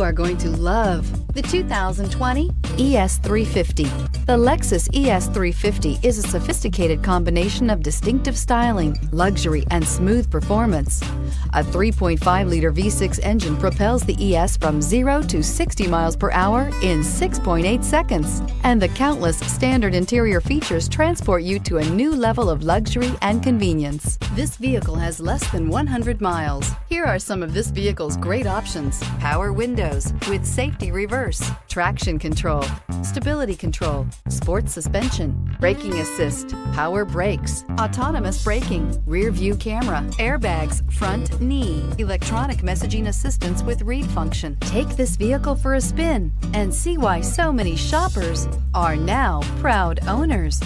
You are going to love the 2020 ES 350. The Lexus ES 350 is a sophisticated combination of distinctive styling, luxury, and smooth performance. A 3.5-liter V6 engine propels the ES from 0 to 60 miles per hour in 6.8 seconds, and the countless standard interior features transport you to a new level of luxury and convenience. This vehicle has less than 100 miles. Here are some of this vehicle's great options: power windows with safety reverse, traction control, stability control, sports suspension, braking assist, power brakes, autonomous braking, rear view camera, airbags, front knee, electronic messaging assistance with read function. Take this vehicle for a spin and see why so many shoppers are now proud owners.